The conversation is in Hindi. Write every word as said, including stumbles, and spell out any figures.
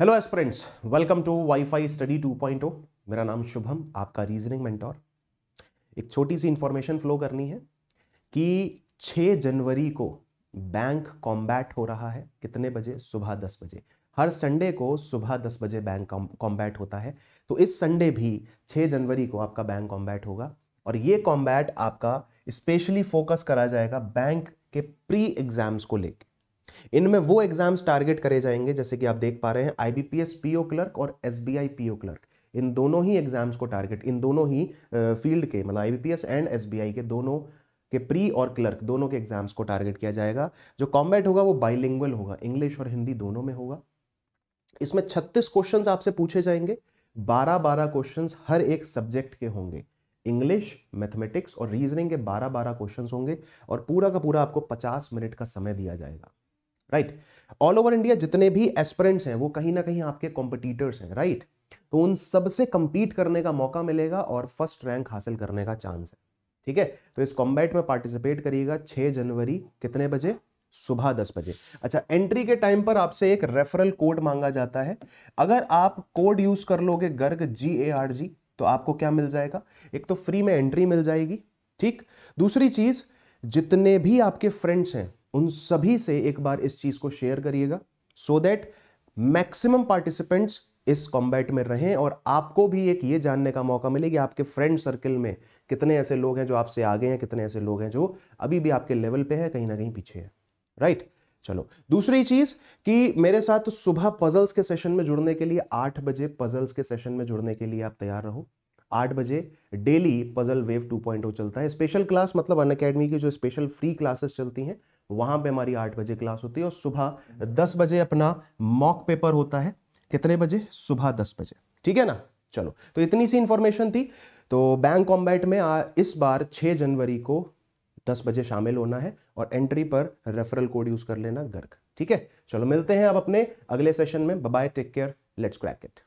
Hello aspirants, welcome to wifi study two point O. मेरा नाम शुभम, आपका रीजनिंग मेंटोर। एक छोटी सी इंफॉर्मेशन फ्लो करनी है कि छह जनवरी को बैंक कॉम्बैट हो रहा है। कितने बजे? सुबह दस बजे। हर संडे को सुबह दस बजे बैंक कॉम्बैट होता है, तो इस संडे भी छह जनवरी को आपका बैंक कॉम्बैट होगा। और ये कॉम्बैट आपका स्पेशली फोकस करा जाएगा बैंक के प्री एग्जाम्स को लेकर। इनमें वो एग्जाम्स टारगेट करे जाएंगे जैसे कि आप देख पा रहे हैं आईबीपीएस पीओ क्लर्क और एसबीआई पीओ क्लर्क। इन दोनों ही एग्जाम्स को टारगेट, इन दोनों ही फील्ड के, मतलब आईबीपीएस एंड एसबीआई के, दोनों के प्री और क्लर्क दोनों के एग्जाम्स को टारगेट किया जाएगा। जो कॉम्बैट होगा वो बाइलिंगुअल होगा, इंग्लिश और हिंदी दोनों में होगा। इसमें छत्तीस क्वेश्चन आपसे पूछे जाएंगे, बारह बारह क्वेश्चन हर एक सब्जेक्ट के होंगे। इंग्लिश, मैथमेटिक्स और रीजनिंग के बारह बारह क्वेश्चन होंगे और पूरा का पूरा आपको पचास मिनट का समय दिया जाएगा। राइट, ऑल ओवर इंडिया जितने भी एस्पिरेंट्स हैं वो कहीं ना कहीं आपके कॉम्पिटिटर्स हैं। Right right? तो उन सब से कंपीट करने का मौका मिलेगा और फर्स्ट रैंक हासिल करने का चांस है। ठीक है, तो इस कॉम्बैट में पार्टिसिपेट करिएगा छह जनवरी। कितने बजे? सुबह दस बजे। अच्छा, एंट्री के टाइम पर आपसे एक रेफरल कोड मांगा जाता है। अगर आप कोड यूज कर लोगे Garg ji A R G तो आपको क्या मिल जाएगा? एक तो फ्री में एंट्री मिल जाएगी। ठीक, दूसरी चीज जितने भी आपके फ्रेंड्स हैं उन सभी से एक बार इस चीज को शेयर करिएगा सो दैट मैक्सिमम पार्टिसिपेंट्स इस कॉम्बैट में रहें और आपको भी एक ये जानने का मौका मिले कि आपके फ्रेंड सर्कल में कितने ऐसे लोग हैं जो आपसे आगे हैं, कितने ऐसे लोग हैं जो अभी भी आपके लेवल पे है, कहीं ना कहीं पीछे है। Right right? चलो, दूसरी चीज कि मेरे साथ सुबह पजल्स के सेशन में जुड़ने के लिए आठ बजे पजल्स के सेशन में जुड़ने के लिए आप तैयार रहो। आठ बजे daily puzzle wave two point O चलता है। स्पेशल क्लास, मतलब अनअकैडमी की जो स्पेशल फ्री क्लासेस चलती हैं वहां पे हमारी आठ बजे क्लास होती है और सुबह दस बजे अपना मॉक पेपर होता है। कितने बजे? सुबह दस बजे। ठीक है ना। चलो, तो इतनी सी इंफॉर्मेशन थी। तो बैंक कॉम्बैट में आ, इस बार छह जनवरी को दस बजे शामिल होना है और एंट्री पर रेफरल कोड यूज कर लेना गर्ग। ठीक है, चलो मिलते हैं अब अपने अगले सेशन में। Bye bye, take care, let's crack it.